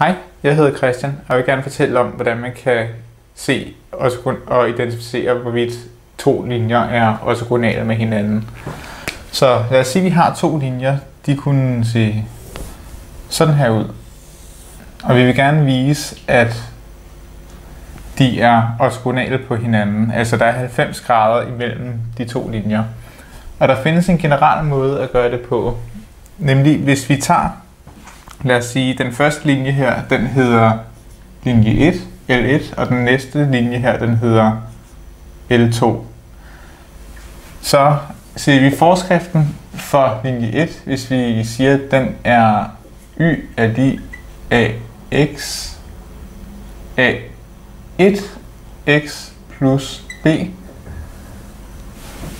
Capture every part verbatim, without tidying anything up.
Hej, jeg hedder Christian, og jeg vil gerne fortælle om, hvordan man kan se og identificere, hvorvidt to linjer er ortogonale med hinanden. Så lad os sige, at vi har to linjer. De kunne se sådan her ud. Og vi vil gerne vise, at de er ortogonale på hinanden. Altså der er halvfems grader imellem de to linjer. Og der findes en generel måde at gøre det på. Nemlig hvis vi tager, lad os sige, den første linje her, den hedder linje et, L et, og den næste linje her, den hedder L to. Så ser vi forskriften for linje et, hvis vi siger, at den er y er lig ax a et x plus b.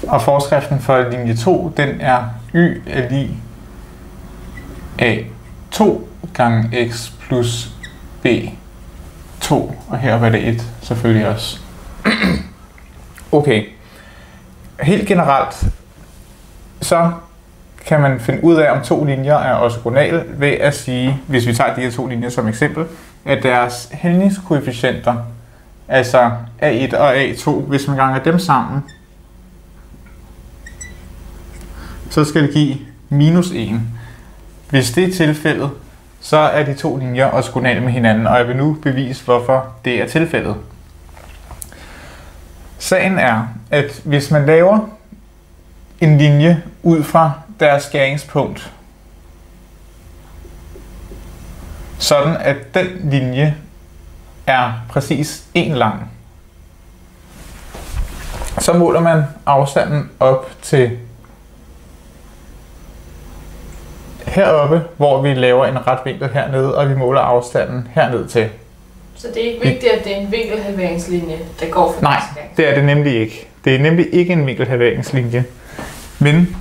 Og forskriften for linje to, den er y er lig a to gange x plus b to. Og her var det et selvfølgelig også. Okay. Helt generelt, så kan man finde ud af, om to linjer er ortogonale ved at sige, hvis vi tager de her to linjer som eksempel, at deres hældningskoefficienter, altså a et og a to, hvis man ganger dem sammen, så skal det give minus en. Hvis det er tilfældet, så er de to linjer ortogonale med hinanden, og jeg vil nu bevise, hvorfor det er tilfældet. Sagen er, at hvis man laver en linje ud fra deres skæringspunkt, sådan at den linje er præcis en lang, så måler man afstanden op til heroppe, hvor vi laver en ret vinkel hernede, og vi måler afstanden herned til. Så det er ikke vigtigt, at det er en vinkelhalveringslinje, der går for. Nej, det er det nemlig ikke. Det er nemlig ikke en vinkelhalveringslinje, men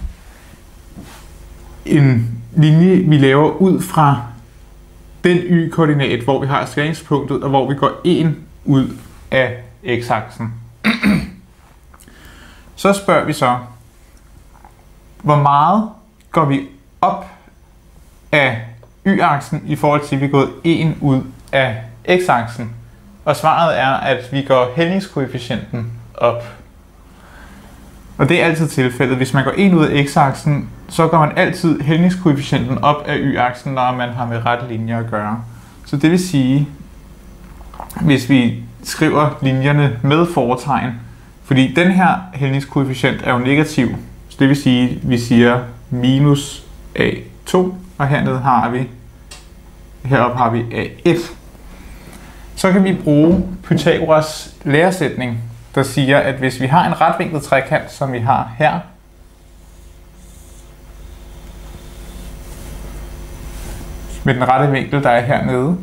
en linje, vi laver ud fra den y-koordinat, hvor vi har skæringspunktet, og hvor vi går en ud af x-aksen. Så spørger vi så, hvor meget går vi op af y-aksen i forhold til, at vi er gået en ud af x-aksen? Og svaret er, at vi går hældningskoefficienten op. Og det er altid tilfældet. Hvis man går en ud af x-aksen, så går man altid hældningskoefficienten op af y-aksen, når man har med rette linjer at gøre. Så det vil sige, hvis vi skriver linjerne med fortegn, fordi den her hældningskoefficient er jo negativ, så det vil sige, at vi siger minus a to, og hernede har vi, heroppe har vi a et. Så kan vi bruge Pythagoras læresætning, der siger, at hvis vi har en retvinklet trekant, som vi har her, med den rette vinkel, der er hernede,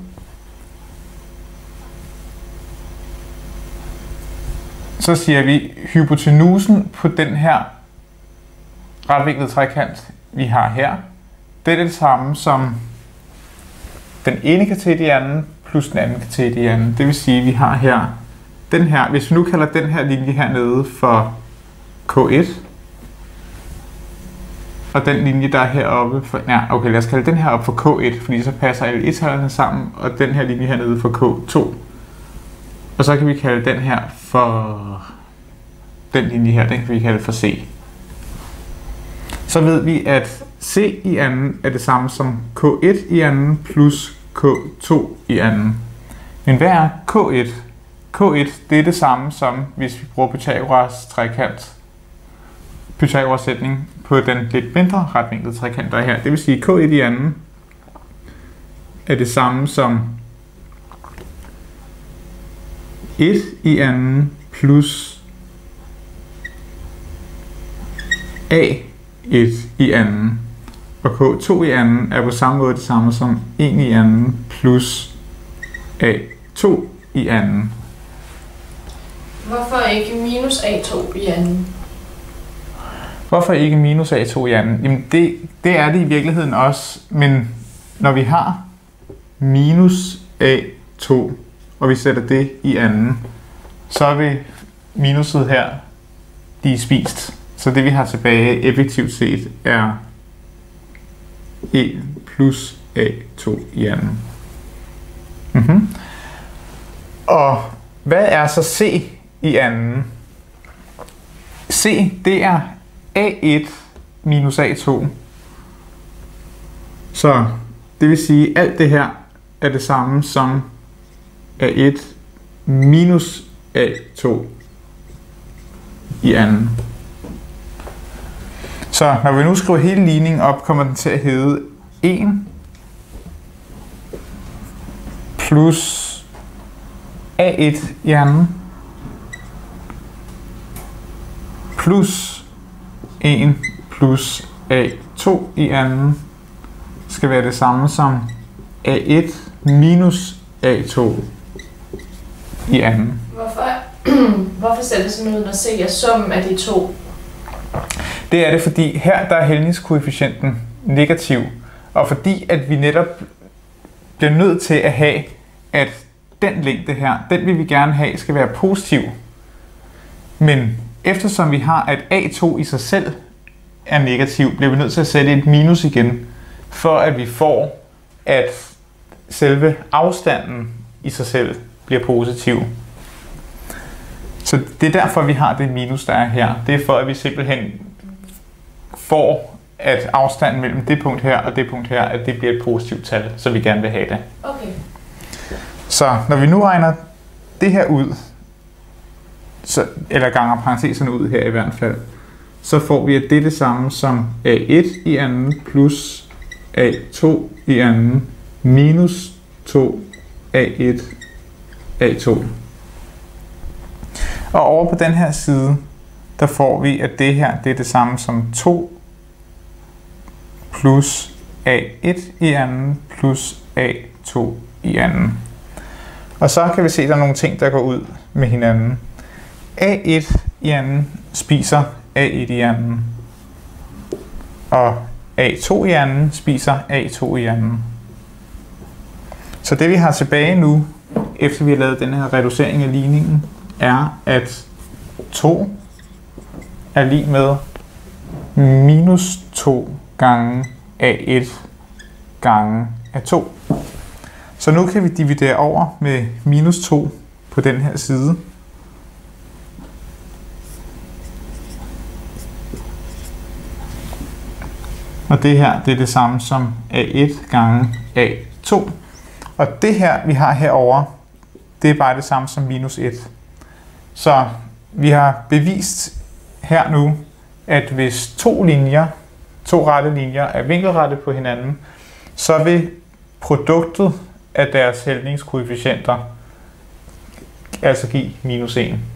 så siger vi, hypotenusen på den her retvinklede trekant, vi har her, det er det samme som den ene katet i anden plus den anden katet i anden. Det vil sige, at vi har her den her, hvis vi nu kalder den her linje hernede for k et, og den linje, der er heroppe for, nej, okay, lad os kalde den her op for k et, fordi så passer alle et-tallerne sammen, og den her linje hernede for k to. Og så kan vi kalde den her for, den linje her, den kan vi kalde for c. Så ved vi, at c i anden er det samme som k et i anden plus k to i anden. Men hvad er k et? k et, det er det samme som, hvis vi bruger Pythagoras trekant, Pythagoras sætning på den lidt mindre retvinklede trekant, der er her. Det vil sige, at k et i anden er det samme som et i anden plus a et i anden. Og k to i anden er på samme måde det samme som en i anden plus a to i anden. Hvorfor ikke minus a to i anden? Hvorfor ikke minus a to i anden? Jamen det, det er det i virkeligheden også, men når vi har minus a to, og vi sætter det i anden, så vil minuset her blive spist. Så det vi har tilbage effektivt set er e plus a to i anden. Mm-hmm. Og hvad er så C i anden? C, det er A et minus A to. Så det vil sige, at alt det her er det samme som A et minus A to i anden. Så når vi nu skriver hele ligningen op, kommer den til at hedde en plus A et i anden plus en plus A to i anden skal være det samme som A et minus A to i anden. Hvorfor, hvorfor ser det sådan ud, når C er summen af de to? Det er det, fordi her der er hældningskoefficienten negativ, og fordi at vi netop bliver nødt til at have, at den længde her, den vil vi gerne have, skal være positiv. Men eftersom vi har, at A to i sig selv er negativ, bliver vi nødt til at sætte et minus igen, for at vi får, at selve afstanden i sig selv bliver positiv. Så det er derfor, vi har det minus, der er her. Det er for, at vi simpelthen får, at afstanden mellem det punkt her og det punkt her, at det bliver et positivt tal, så vi gerne vil have det. Okay. Så når vi nu regner det her ud, så, eller ganger parenteserne ud her i hvert fald, så får vi, at det er det samme som A et i anden plus A to i anden minus to A et A to. Og over på den her side, der får vi, at det her det er det samme som to plus A et i anden plus A to i anden. Og så kan vi se, at der er nogle ting, der går ud med hinanden. A et i anden spiser A et i anden. Og A to i anden spiser A to i anden. Så det vi har tilbage nu, efter vi har lavet den her reducering af ligningen, er at to er lig med minus to gange A et gange A to. Så nu kan vi dividere over med minus to på den her side. Og det her det er det samme som A et gange A to. Og det her vi har herover, det er bare det samme som minus et. Så vi har bevist her nu, at hvis to linjer, to rette linjer er vinkelrette på hinanden, så vil produktet af deres hældningskoefficienter altså give minus en.